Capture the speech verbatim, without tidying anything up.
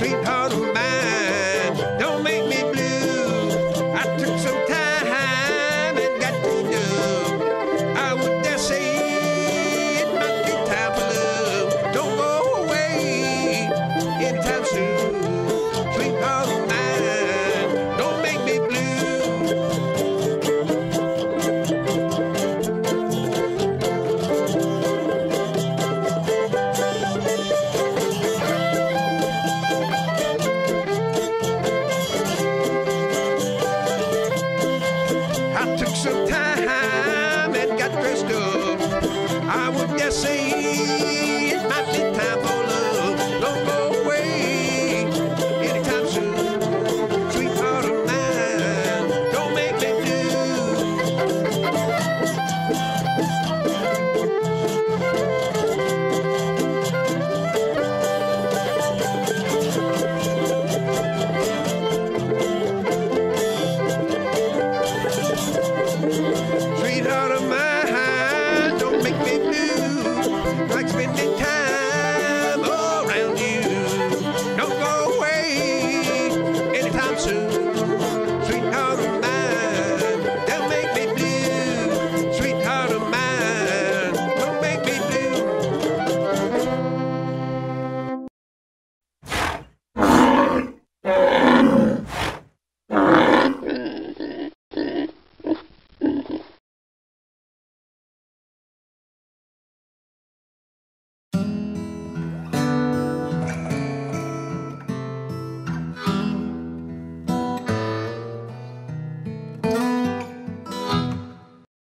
sweetheart of mine, don't make me blue. I took some time and got to know. I would dare say it might be time for love. Don't go away anytime soon, sweetheart of mine, don't make me blue. Some time and got dressed up. I would dare say it might be time for love.